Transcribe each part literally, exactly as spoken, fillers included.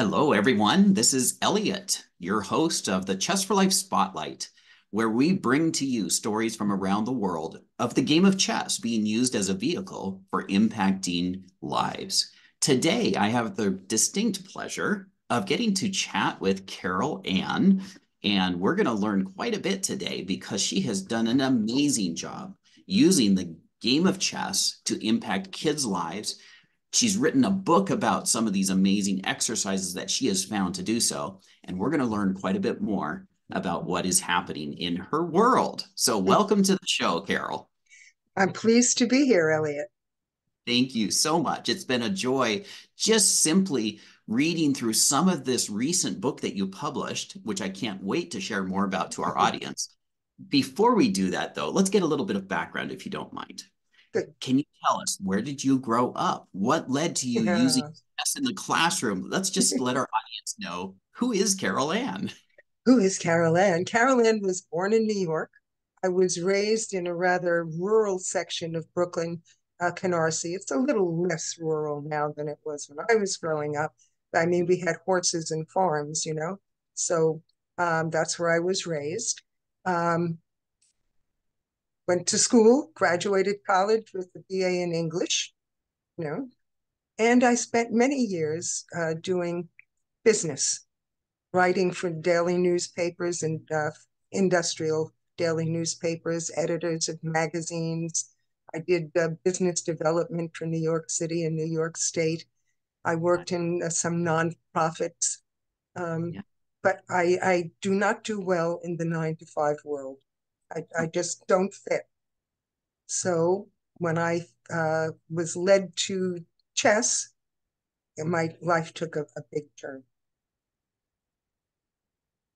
Hello, everyone. This is Elliott, your host of the Chess for Life Spotlight, where we bring to you stories from around the world of the game of chess being used as a vehicle for impacting lives. Today, I have the distinct pleasure of getting to chat with Carol Ann, and we're going to learn quite a bit today because she has done an amazing job using the game of chess to impact kids' lives. She's written a book about some of these amazing exercises that she has found to do so, and we're going to learn quite a bit more about what is happening in her world. So welcome to the show, Carol. I'm pleased to be here, Elliott. Thank you so much. It's been a joy just simply reading through some of this recent book that you published, which I can't wait to share more about to our audience. Before we do that, though, let's get a little bit of background, if you don't mind. Good. Can you tell us, where did you grow up? What led to you yeah. using chess in the classroom? Let's just let our audience know, who is Carol Ann? Who is Carol Ann? Carol Ann was born in New York. I was raised in a rather rural section of Brooklyn, uh, Canarsie. It's a little less rural now than it was when I was growing up. I mean, we had horses and farms, you know, so um, that's where I was raised. Um, Went to school, graduated college with a B A in English, you know, and I spent many years uh, doing business, writing for daily newspapers and uh, industrial daily newspapers, editors of magazines. I did uh, business development for New York City and New York State. I worked in uh, some nonprofits, um, yeah. but I, I do not do well in the nine to five world. I, I just don't fit. So when I uh, was led to chess, my life took a, a big turn.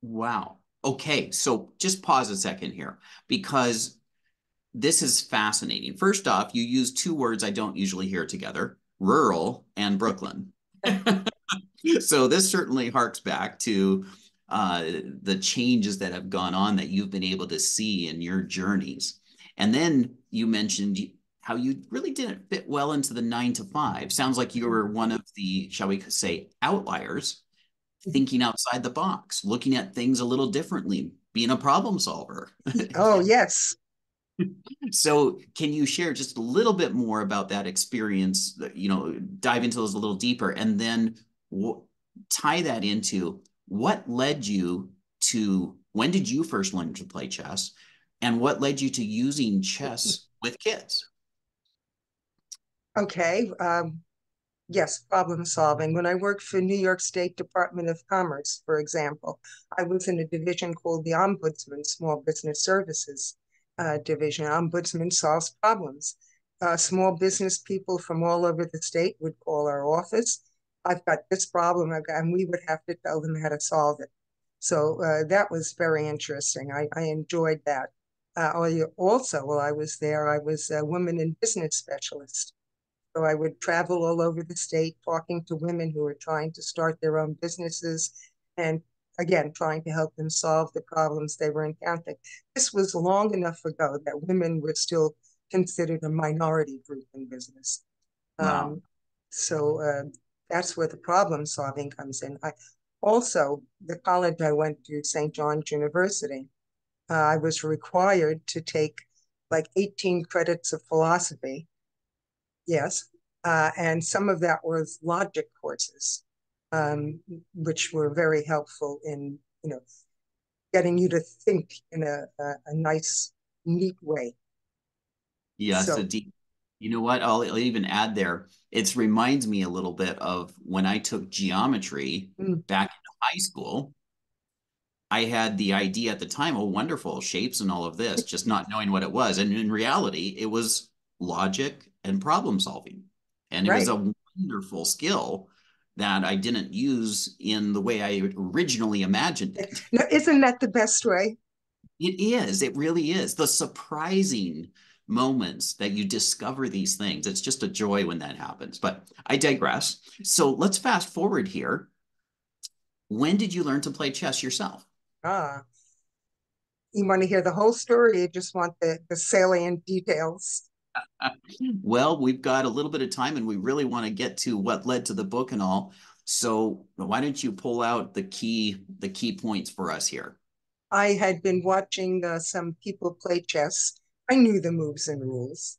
Wow. Okay. So just pause a second here, because this is fascinating. First off, you use two words I don't usually hear together, rural and Brooklyn. So this certainly harks back to Uh, the changes that have gone on that you've been able to see in your journeys. And then you mentioned how you really didn't fit well into the nine to five. Sounds like you were one of the, shall we say, outliers, thinking outside the box, looking at things a little differently, being a problem solver. Oh, yes. So can you share just a little bit more about that experience, you know, dive into those a little deeper, and then w- tie that into what led you to, when did you first learn to play chess, and what led you to using chess with kids? Okay. Um, yes, problem solving. When I worked for New York State Department of Commerce, for example, I was in a division called the Ombudsman Small Business Services uh, division. Ombudsman solves problems. Uh, small business people from all over the state would call our office. I've got this problem, I've got, and we would have to tell them how to solve it. So uh, that was very interesting. I, I enjoyed that. Uh, also, while I was there, I was a women in business specialist. So I would travel all over the state talking to women who were trying to start their own businesses and, again, trying to help them solve the problems they were encountering. This was long enough ago that women were still considered a minority group in business. Wow. Um, so... Uh, That's where the problem solving comes in. I, also, the college I went to, Saint John's University, uh, I was required to take like eighteen credits of philosophy. Yes. Uh, and some of that was logic courses, um, which were very helpful in, you know, getting you to think in a, a, a nice, neat way. Yes, so, indeed. You know what, I'll, I'll even add there, it reminds me a little bit of when I took geometry mm. back in high school. I had the idea at the time, oh, wonderful, shapes and all of this, just not knowing what it was. And in reality, it was logic and problem solving. And it right. was a wonderful skill that I didn't use in the way I originally imagined it. Now, isn't that the best way? It is. It really is. The surprising moments that you discover these things. It's just a joy when that happens, but I digress. So let's fast forward here. When did you learn to play chess yourself? Ah, you want to hear the whole story? Or you just want the, the salient details? Well, we've got a little bit of time and we really want to get to what led to the book and all. So why don't you pull out the key the key points for us here? I had been watching uh, some people play chess. I knew the moves and rules,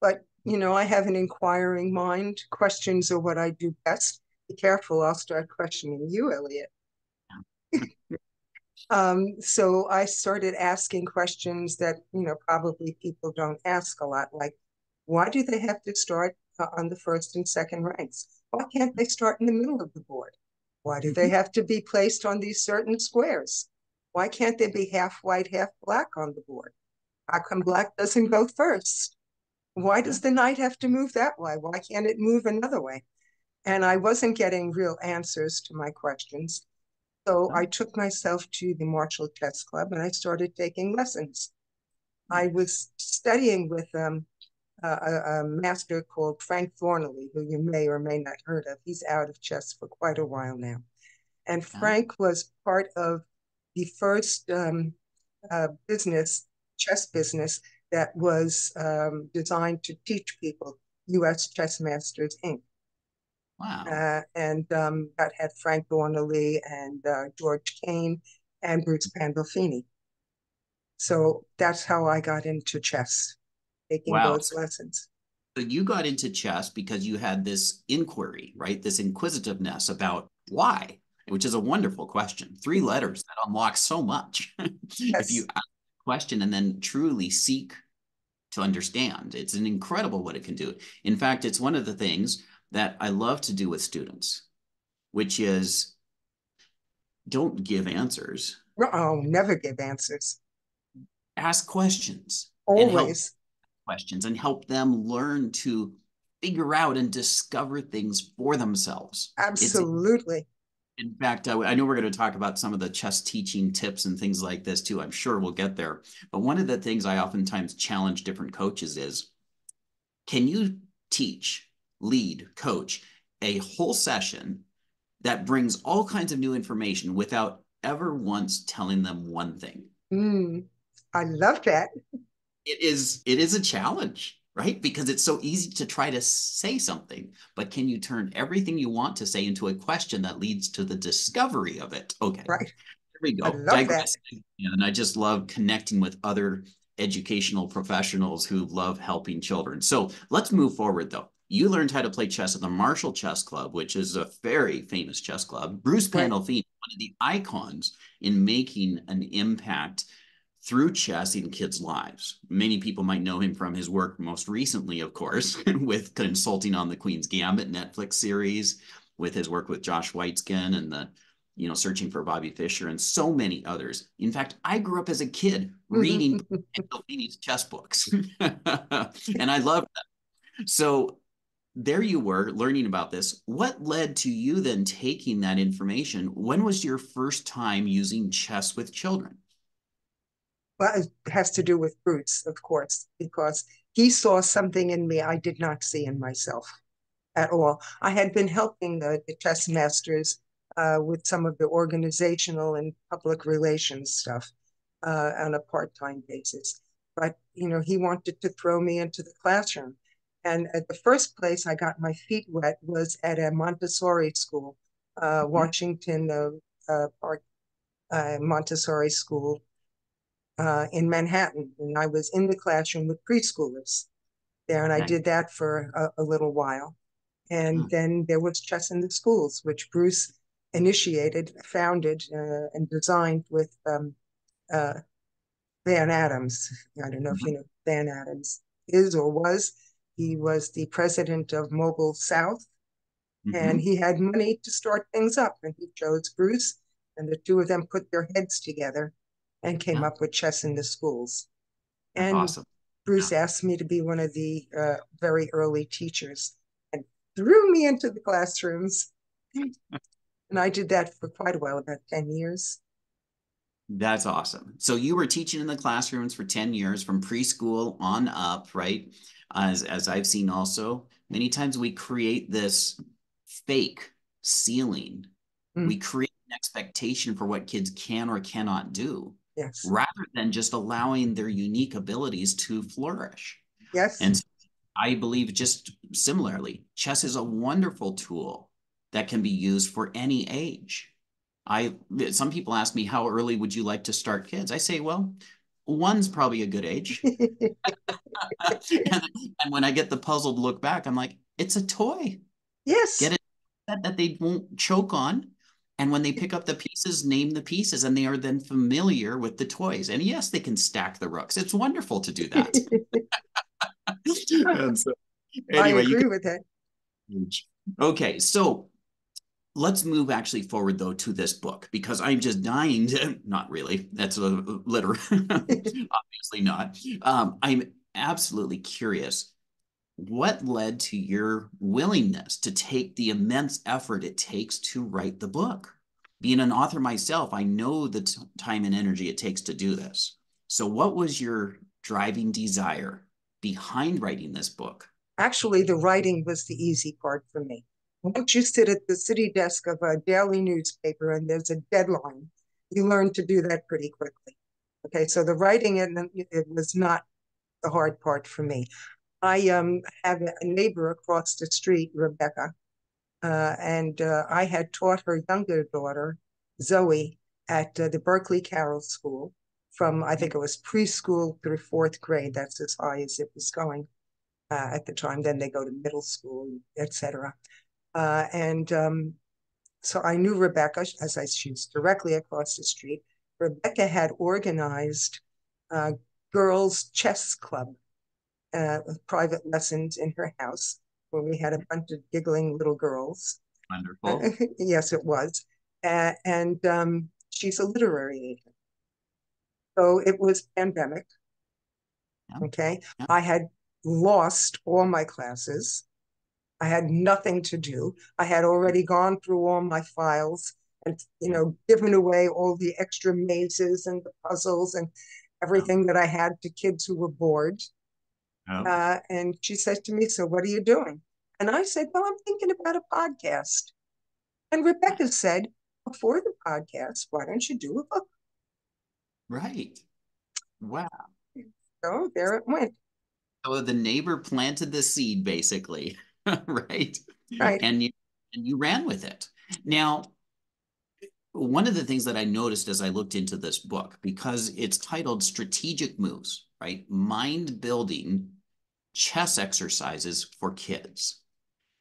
but you know, I have an inquiring mind. Questions are what I do best. Be careful, I'll start questioning you, Elliott. um, so I started asking questions that, you know, probably people don't ask a lot, like, why do they have to start uh, on the first and second ranks? Why can't they start in the middle of the board? Why do they have to be placed on these certain squares? Why can't they be half white, half black on the board? How come black doesn't go first? Why does the knight have to move that way? Why can't it move another way? And I wasn't getting real answers to my questions. So I took myself to the Marshall Chess Club and I started taking lessons. I was studying with um, a, a master called Frank Thornley, who you may or may not heard of. He's out of chess for quite a while now. And Frank was part of the first um, uh, business, chess business, that was um, designed to teach people, U S Chess Masters Incorporated. Wow. Uh, and um, that had Frank Donnelly and uh, George Kane and Bruce Pandolfini. So that's how I got into chess, taking wow. those lessons. So you got into chess because you had this inquiry, right? This inquisitiveness about why, which is a wonderful question. Three letters that unlock so much. Yes. If you ask a question and then truly seek to understand, it's an incredible what it can do. In fact, it's one of the things that I love to do with students, which is don't give answers. Oh, never give answers. Ask questions. Always. And questions and help them learn to figure out and discover things for themselves. Absolutely. It's, in fact, I, I know we're going to talk about some of the chess teaching tips and things like this too. I'm sure we'll get there. But one of the things I oftentimes challenge different coaches is, can you teach, lead, coach a whole session that brings all kinds of new information without ever once telling them one thing? Mm, I love that. It is, it is a challenge, right? Because it's so easy to try to say something, but can you turn everything you want to say into a question that leads to the discovery of it? Okay, right. Here we go. I love that. And I just love connecting with other educational professionals who love helping children. So let's move forward though. You learned how to play chess at the Marshall Chess Club, which is a very famous chess club. Bruce Pandolfini, one of the icons in making an impact through chess in kids' lives. Many people might know him from his work most recently, of course, with consulting on the Queen's Gambit Netflix series, with his work with Josh Whiteskin and the, you know, Searching for Bobby Fischer and so many others. In fact, I grew up as a kid reading Pandolfini's chess books, and I loved them. So there you were learning about this. What led to you then taking that information? When was your first time using chess with children? Well, it has to do with Bruce, of course, because he saw something in me I did not see in myself at all. I had been helping the, the chess masters uh, with some of the organizational and public relations stuff uh, on a part-time basis. But, you know, he wanted to throw me into the classroom. And at the first place I got my feet wet was at a Montessori school, uh, mm-hmm. Washington uh, uh, Park uh, Montessori School uh, in Manhattan. And I was in the classroom with preschoolers there. And okay. I did that for a, a little while. And mm-hmm. then there was Chess in the Schools, which Bruce initiated, founded, uh, and designed with um, uh, Van Adams. I don't know mm-hmm. if you know Van Adams is or was. He was the president of Mobile South, mm-hmm. and he had money to start things up. And he chose Bruce, and the two of them put their heads together and came yeah. up with Chess in the Schools. And awesome. Bruce yeah. asked me to be one of the uh, very early teachers and threw me into the classrooms. And I did that for quite a while, about ten years. That's awesome. So you were teaching in the classrooms for ten years from preschool on up, right? As, as I've seen also, many times we create this fake ceiling. Mm. We create an expectation for what kids can or cannot do, yes. rather than just allowing their unique abilities to flourish. Yes. And I believe just similarly, chess is a wonderful tool that can be used for any age. I, some people ask me, how early would you like to start kids? I say, well, one's probably a good age. and, and when I get the puzzled look back, I'm like, it's a toy. Yes. Get it that they won't choke on. And when they pick up the pieces, name the pieces, and they are then familiar with the toys. And yes, they can stack the rooks. It's wonderful to do that. And so, anyway, I agree you can, with that. Okay, so let's move actually forward, though, to this book, because I'm just dying to, not really, that's a literal, obviously not. Um, I'm absolutely curious, what led to your willingness to take the immense effort it takes to write the book? Being an author myself, I know the t- time and energy it takes to do this. So what was your driving desire behind writing this book? Actually, the writing was the easy part for me. Once you sit at the city desk of a daily newspaper and there's a deadline, you learn to do that pretty quickly. Okay, so the writing, and it was not the hard part for me. I um, have a neighbor across the street, Rebecca, uh, and uh, I had taught her younger daughter, Zoe, at uh, the Berkeley Carroll School from, I think it was preschool through fourth grade. That's as high as it was going uh, at the time. Then they go to middle school, et cetera. Uh, and um, so I knew Rebecca, as I, she's directly across the street. Rebecca had organized uh, girls' chess club, uh, private lessons in her house, where we had a bunch of giggling little girls. Wonderful. Uh, yes, it was. Uh, and um, she's a literary agent. So it was pandemic. Yep. Okay. Yep. I had lost all my classes. I had nothing to do. I had already gone through all my files and, you know, given away all the extra mazes and the puzzles and everything that I had to kids who were bored. Oh. Uh, and she said to me, so what are you doing? And I said, well, I'm thinking about a podcast. And Rebecca said, before the podcast, why don't you do a book? Right. Wow. So there it went. So the neighbor planted the seed, basically. Right. Right. And you, and you ran with it. Now, one of the things that I noticed as I looked into this book, because it's titled Strategic Moves, right? Mind-Building Chess Exercises for Kids.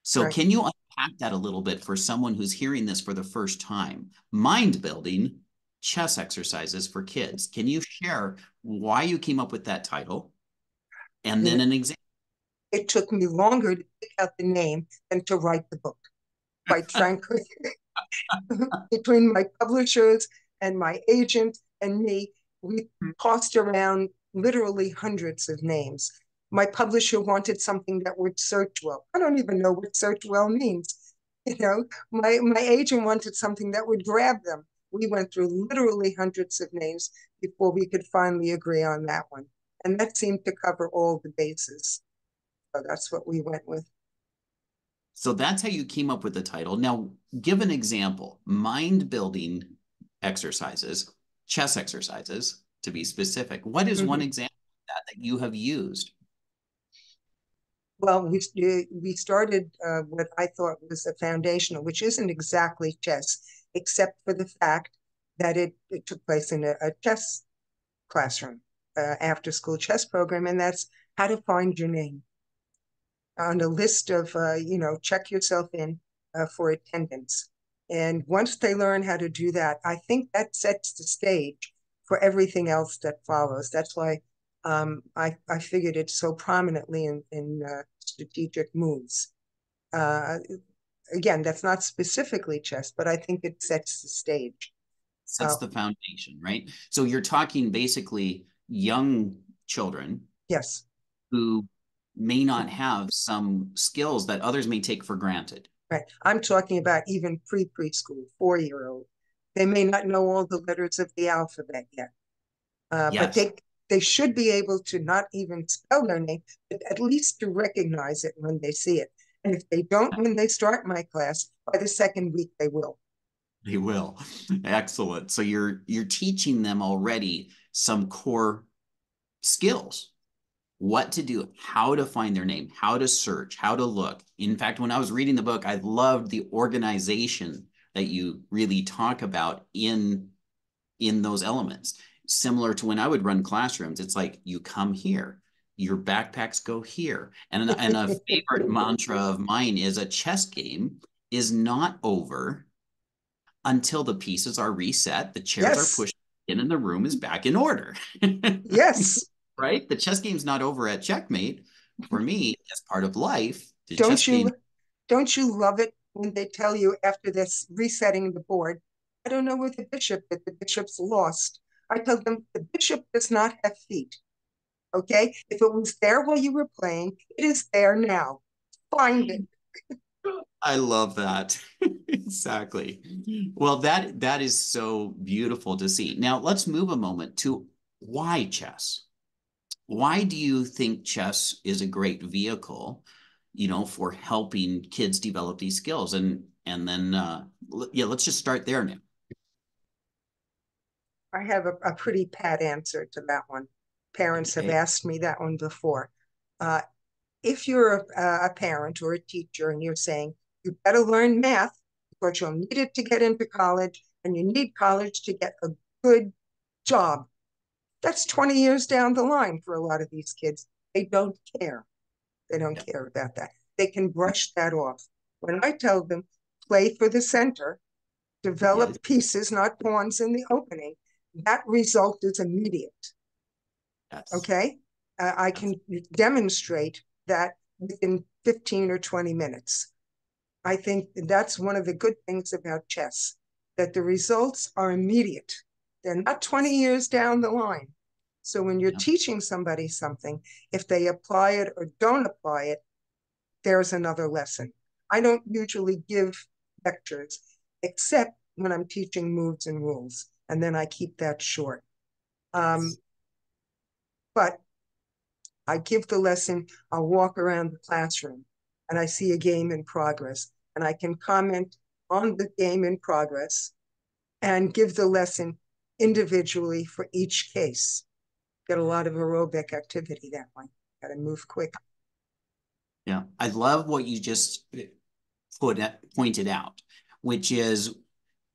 So right. Can you unpack that a little bit for someone who's hearing this for the first time? Mind-Building Chess Exercises for Kids. Can you share why you came up with that title? And then an example. It took me longer to pick out the name than to write the book, quite frankly. Between my publishers and my agent and me, we tossed around literally hundreds of names. My publisher wanted something that would search well. I don't even know what search well means. You know, my, my agent wanted something that would grab them. We went through literally hundreds of names before we could finally agree on that one. And that seemed to cover all the bases. So that's what we went with. So that's how you came up with the title. Now, give an example. Mind-building exercises, chess exercises, to be specific. What is mm-hmm. one example of that that you have used? Well, we, we started uh, what I thought was a foundational, which isn't exactly chess, except for the fact that it, it took place in a, a chess classroom, uh, after-school chess program, and that's how to find your name. On a list of, uh, you know, check yourself in uh, for attendance. And once they learn how to do that, I think that sets the stage for everything else that follows. That's why um, I, I figured it so prominently in, in uh, strategic moves. Uh, again, that's not specifically chess, but I think it sets the stage. Sets uh, the foundation, right? So you're talking basically young children. Yes. Who may not have some skills that others may take for granted. Right. I'm talking about even pre-preschool, four-year-old. They may not know all the letters of the alphabet yet. Uh, yes. But they they should be able to not even spell their name, but at least to recognize it when they see it. And if they don't when they start my class, by the second week they will. They will. Excellent. So you're you're teaching them already some core skills. what to do, how to find their name, how to search, how to look. In fact, when I was reading the book, I loved the organization that you really talk about in, in those elements. Similar to when I would run classrooms, it's like, you come here, your backpacks go here. And, and a favorite mantra of mine is, a chess game is not over until the pieces are reset, the chairs yes. are pushed in, and the room is back in order. Yes. Right? The chess game's not over at checkmate. For me, as part of life, the don't chess you, game... Don't you love it when they tell you after this resetting the board, I don't know where the bishop is, the bishop's lost. I tell them, the bishop does not have feet. Okay? If it was there while you were playing, it is there now. Find it. I love that. Exactly. Well, that that is so beautiful to see. Now, let's move a moment to why chess. Why do you think chess is a great vehicle, you know, for helping kids develop these skills? And and then, uh, yeah, let's just start there now. I have a, a pretty pat answer to that one. Parents okay. have asked me that one before. Uh, if you're a, a parent or a teacher and you're saying, you better learn math because you'll need it to get into college, and you need college to get a good job. That's twenty years down the line for a lot of these kids. They don't care. They don't yeah. care about that. They can brush that off. When I tell them, play for the center, develop yes. pieces, not pawns in the opening, that result is immediate. Yes. Okay? Uh, I can demonstrate that within fifteen or twenty minutes. I think that's one of the good things about chess, that the results are immediate. They're not twenty years down the line. So when you're yeah. teaching somebody something, if they apply it or don't apply it, there's another lesson. I don't usually give lectures, except when I'm teaching moves and rules, and then I keep that short. Um, but I give the lesson, I'll walk around the classroom, and I see a game in progress, and I can comment on the game in progress and give the lesson individually for each case. Get a lot of aerobic activity that way. Got to move quick. Yeah, I love what you just put pointed out, which is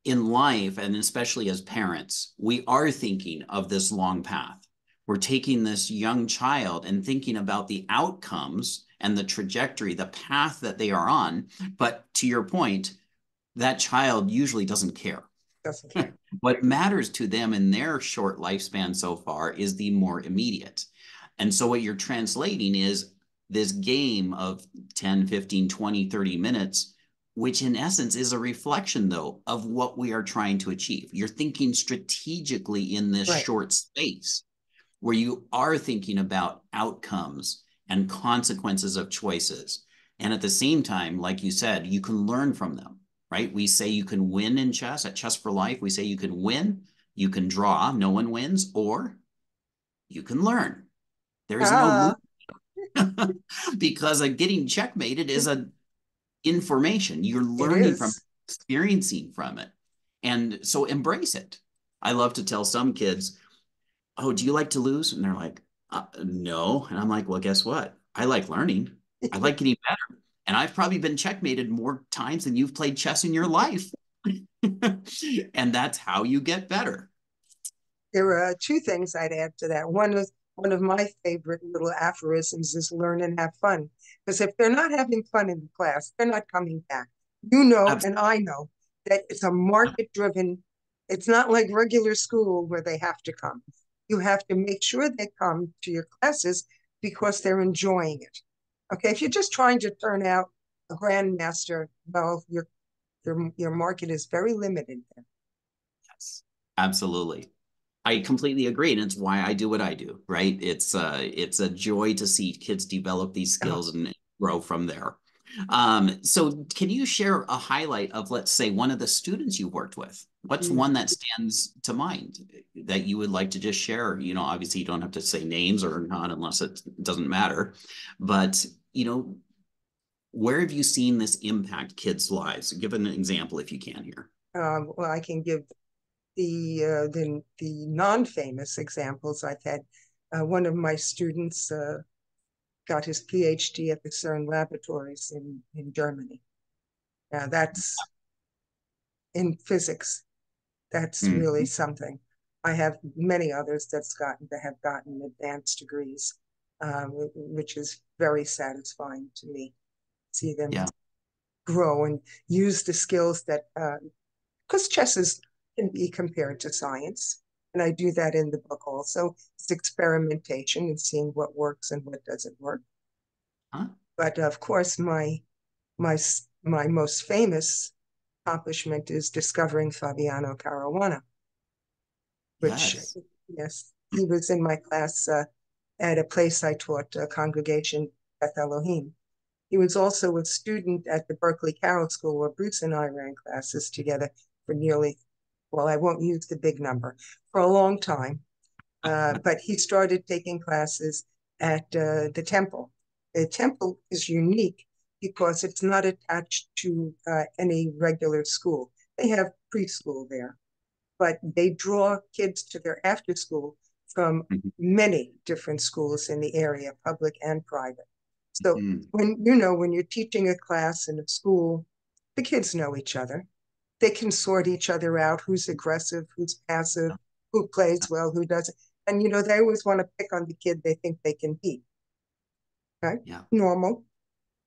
in life, and especially as parents, we are thinking of this long path. We're taking this young child and thinking about the outcomes and the trajectory, the path that they are on. But to your point, that child usually doesn't care. Doesn't care. What matters to them in their short lifespan so far is the more immediate. And so what you're translating is this game of ten, fifteen, twenty, thirty minutes, which in essence is a reflection, though, of what we are trying to achieve. You're thinking strategically in this right. short space, where you are thinking about outcomes and consequences of choices. And at the same time, like you said, you can learn from them, right? We say you can win in chess. At Chess for Life, we say you can win, you can draw, no one wins, or you can learn. There is uh. no losing. Because uh, getting checkmated is a information. You're learning from it, experiencing from it. And so embrace it. I love to tell some kids, oh, do you like to lose? And they're like, uh, no. And I'm like, well, guess what? I like learning. I like getting better. And I've probably been checkmated more times than you've played chess in your life. And that's how you get better. There are two things I'd add to that. One is one of my favorite little aphorisms is learn and have fun. Because if they're not having fun in the class, they're not coming back. You know, Absolutely. And I know that it's a market-driven, it's not like regular school where they have to come. You have to make sure they come to your classes because they're enjoying it. Okay, if you're just trying to turn out a grandmaster, well, your your your market is very limited there. Yes, absolutely. I completely agree, and it's why I do what I do. Right? It's uh, it's a joy to see kids develop these skills uh-huh. and grow from there. Um, so, can you share a highlight of, let's say, one of the students you worked with? What's one that stands to mind that you would like to just share? You know, obviously you don't have to say names or not unless it doesn't matter. But, you know, where have you seen this impact kids' lives? Give an example if you can here. Um, well, I can give the, uh, the, the non-famous examples. I've had uh, one of my students, uh, got his PhD at the CERN laboratories in, in Germany. Now that's in physics. That's mm-hmm. really something. I have many others that's gotten that have gotten advanced degrees, um, which is very satisfying to me. See them yeah. grow and use the skills that, because uh, chess is, can be compared to science. And I do that in the book also. It's experimentation and seeing what works and what doesn't work. Huh? But of course, my my my most famous accomplishment is discovering Fabiano Caruana, which yes, yes he was in my class uh, at a place I taught, uh, Congregation Beth Elohim. He was also a student at the Berkeley Carroll School, where Bruce and I ran classes together for nearly. Well, I won't use the big number, for a long time, uh, but he started taking classes at uh, the temple. The temple is unique because it's not attached to uh, any regular school. They have preschool there, but they draw kids to their after school from mm-hmm. many different schools in the area, public and private. So mm-hmm. when, you know, when you're teaching a class in a school, the kids know each other. They can sort each other out, who's aggressive, who's passive, who plays well, who doesn't. And, you know, they always want to pick on the kid they think they can beat. Right? Yeah. Normal.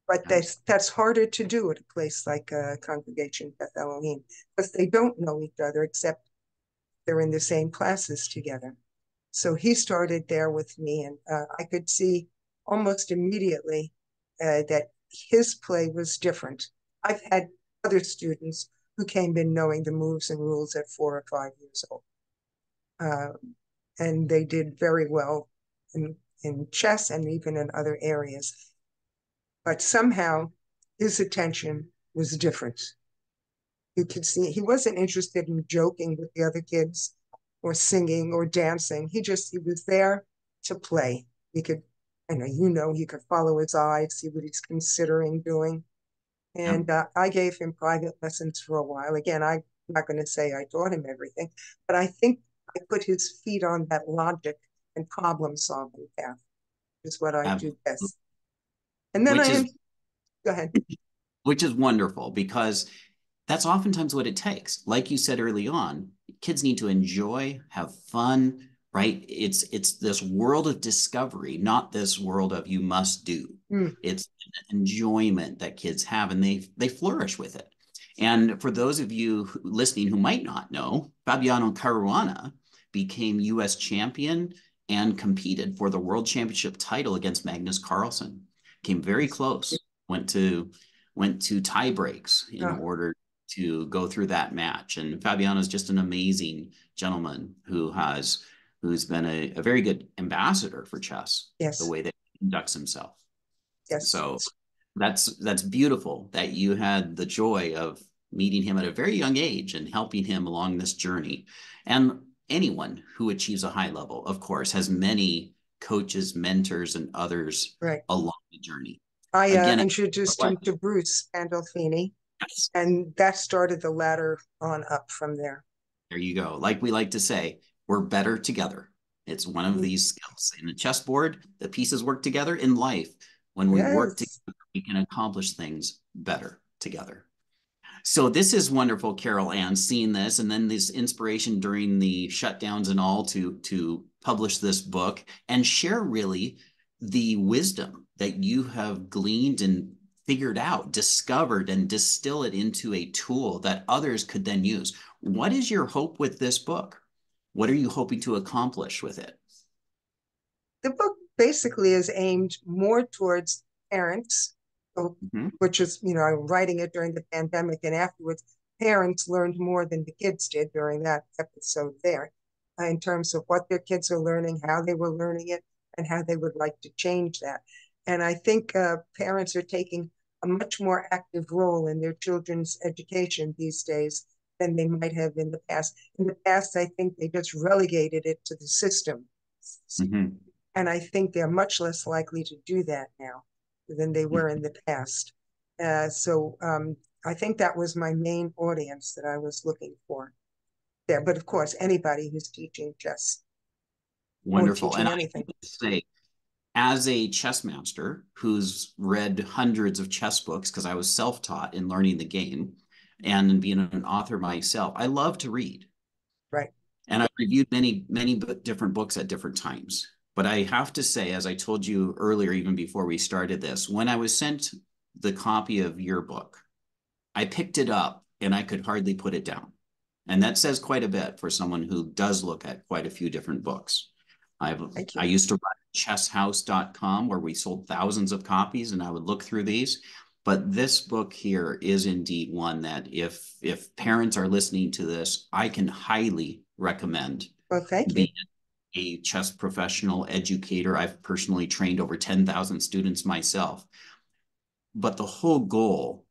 But yeah. that's, that's harder to do at a place like uh, Congregation Beth Elohim, because they don't know each other except they're in the same classes together. So he started there with me, and uh, I could see almost immediately uh, that his play was different. I've had other students who came in knowing the moves and rules at four or five years old. Uh, and they did very well in, in chess and even in other areas. But somehow his attention was different. You could see he wasn't interested in joking with the other kids or singing or dancing. He just, he was there to play. He could, I know, you know, he could follow his eyes, see what he's considering doing. And uh, I gave him private lessons for a while. Again, I'm not going to say I taught him everything, but I think I put his feet on that logic and problem solving path, which is what I Absolutely. do best. And then which I am, is, go ahead. Which is wonderful, because that's oftentimes what it takes. Like you said early on, kids need to enjoy, have fun, right? It's, it's this world of discovery, not this world of you must do. Mm. It's an enjoyment that kids have, and they they flourish with it. And for those of you who, listening who might not know, Fabiano Caruana became U S champion and competed for the world championship title against Magnus Carlsen. Came very close. Went to went to tie breaks in oh. order to go through that match. And Fabiano is just an amazing gentleman who has who's been a, a very good ambassador for chess. Yes, the way that he conducts himself. Yes. So that's that's beautiful that you had the joy of meeting him at a very young age and helping him along this journey. And anyone who achieves a high level, of course, has many coaches, mentors, and others right. along the journey. I Again, uh, introduced I him to Bruce Pandolfini, yes. and that started the ladder on up from there. There you go. Like we like to say, we're better together. It's one of mm-hmm. these skills. In a chessboard, the pieces work together. In life, when we yes. work together, we can accomplish things better together. So this is wonderful, Carol Ann, seeing this, and then this inspiration during the shutdowns and all to, to publish this book and share really the wisdom that you have gleaned and figured out, discovered, and distill it into a tool that others could then use. What is your hope with this book? What are you hoping to accomplish with it? The book basically is aimed more towards parents, mm-hmm. which is, you know, I'm writing it during the pandemic, and afterwards parents learned more than the kids did during that episode there uh, in terms of what their kids are learning, how they were learning it, and how they would like to change that. And I think uh, parents are taking a much more active role in their children's education these days than they might have in the past. In the past, I think they just relegated it to the system. Mm-hmm. And I think they're much less likely to do that now than they were in the past. Uh, so um, I think that was my main audience that I was looking for there. But of course, anybody who's teaching chess. Wonderful. Teaching and anything. I have to say, as a chess master who's read hundreds of chess books, because I was self-taught in learning the game and being an author myself, I love to read. Right. And I've reviewed many, many different books at different times. But I have to say, as I told you earlier, even before we started this, when I was sent the copy of your book, I picked it up and I could hardly put it down. And that says quite a bit for someone who does look at quite a few different books. I've, I used to run chess house dot com, where we sold thousands of copies, and I would look through these. But this book here is indeed one that if if parents are listening to this, I can highly recommend. Well, thank you. Being a chess professional educator, I've personally trained over ten thousand students myself. But the whole goal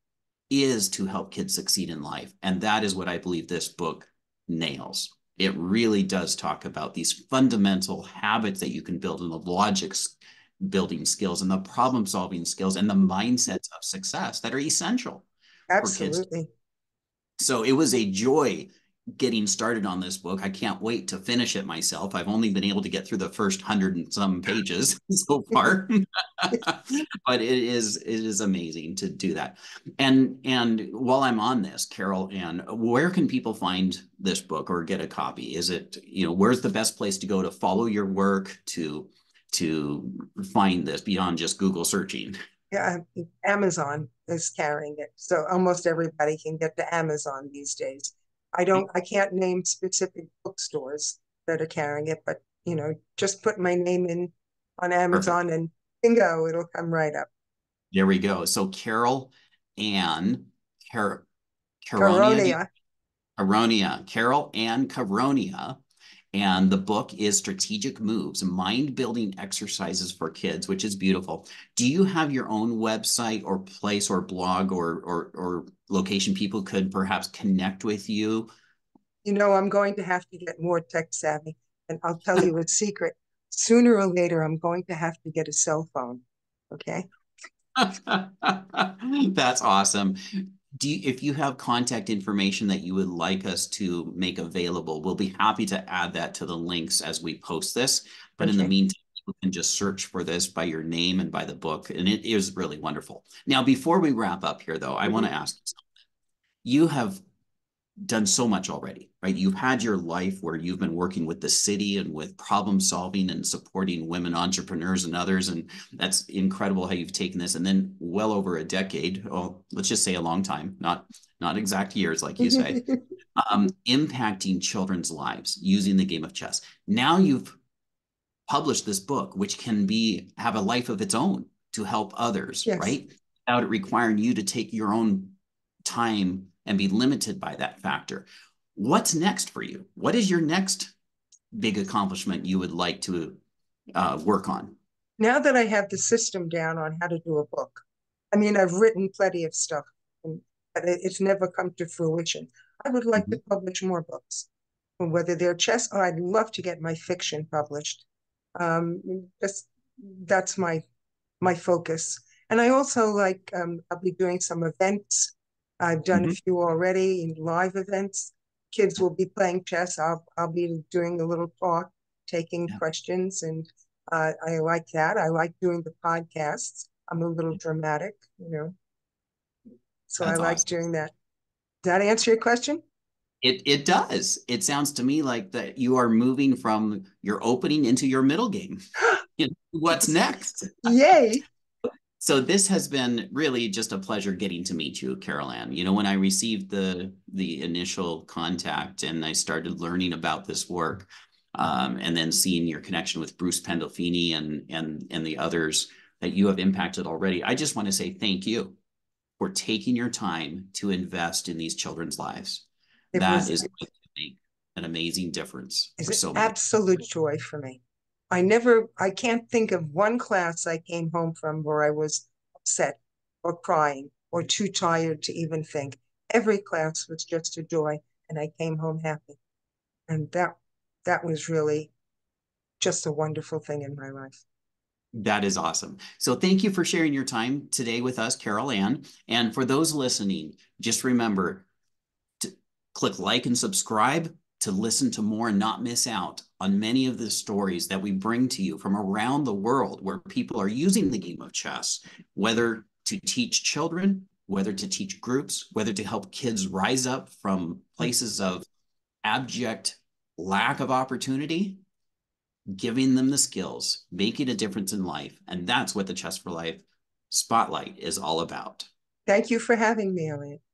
is to help kids succeed in life. And that is what I believe this book nails. It really does talk about these fundamental habits that you can build and the logic building skills and the problem solving skills and the mindsets of success that are essential. Absolutely. For kids. So it was a joy getting started on this book. I can't wait to finish it myself. I've only been able to get through the first hundred and some pages so far, but it is, it is amazing to do that. And, and while I'm on this, Carol Ann, where can people find this book or get a copy? Is it, you know, where's the best place to go to follow your work, to, to find this beyond just Google searching? Yeah, Amazon is carrying it. So almost everybody can get to Amazon these days. I don't, I can't name specific bookstores that are carrying it, but, you know, just put my name in on Amazon. Perfect. And bingo, it'll come right up. There we go. So Carol Ann Car- Caronia. Caronia. Carol Ann Caronia. And the book is Strategic Moves, Mind-Building Exercises for Kids, which is beautiful. Do you have your own website or place or blog or or, or location people could perhaps connect with you? You know, I'm going to have to get more tech savvy, and I'll tell you a secret. Sooner or later, I'm going to have to get a cell phone, okay? That's awesome. Do you, if you have contact information that you would like us to make available, we'll be happy to add that to the links as we post this. But okay. In the meantime, you can just search for this by your name and by the book. And it is really wonderful. Now, before we wrap up here, though, I mm-hmm. want to ask you something. You have done so much already, right? You've had your life where you've been working with the city and with problem solving and supporting women entrepreneurs and others. And that's incredible how you've taken this. And then well over a decade, oh, let's just say a long time, not, not exact years, like you say, um, impacting children's lives using the game of chess. Now you've published this book, which can be, have a life of its own to help others, yes. right? Without it requiring you to take your own time and be limited by that factor. What's next for you? What is your next big accomplishment you would like to uh, work on? Now that I have the system down on how to do a book, I mean, I've written plenty of stuff, but it's never come to fruition. I would like mm-hmm. to publish more books, whether they're chess, or I'd love to get my fiction published. Um, that's, that's my, my focus. And I also like, um, I'll be doing some events. I've done mm-hmm. a few already in live events. Kids will be playing chess. I'll, I'll be doing a little talk, taking yeah. questions. And uh, I like that. I like doing the podcasts. I'm a little dramatic, you know. So That's I like awesome. Doing that. Does that answer your question? It it does. It sounds to me like that you are moving from your opening into your middle game. You know, what's next? Yay. So this has been really just a pleasure getting to meet you, Carol Ann. You know, when I received the the initial contact and I started learning about this work, um, and then seeing your connection with Bruce Pandolfini and and and the others that you have impacted already, I just want to say thank you for taking your time to invest in these children's lives. It that is going to make an amazing difference. It's for so many. Absolute joy for me. I never, I can't think of one class I came home from where I was upset or crying or too tired to even think. Every class was just a joy, and I came home happy. And that, that was really just a wonderful thing in my life. That is awesome. So thank you for sharing your time today with us, Carol Ann. And for those listening, just remember to click like and subscribe. to listen to more and not miss out on many of the stories that we bring to you from around the world where people are using the game of chess, whether to teach children, whether to teach groups, whether to help kids rise up from places of abject lack of opportunity, giving them the skills, making a difference in life. And that's what the Chess for Life Spotlight is all about. Thank you for having me, Elliott.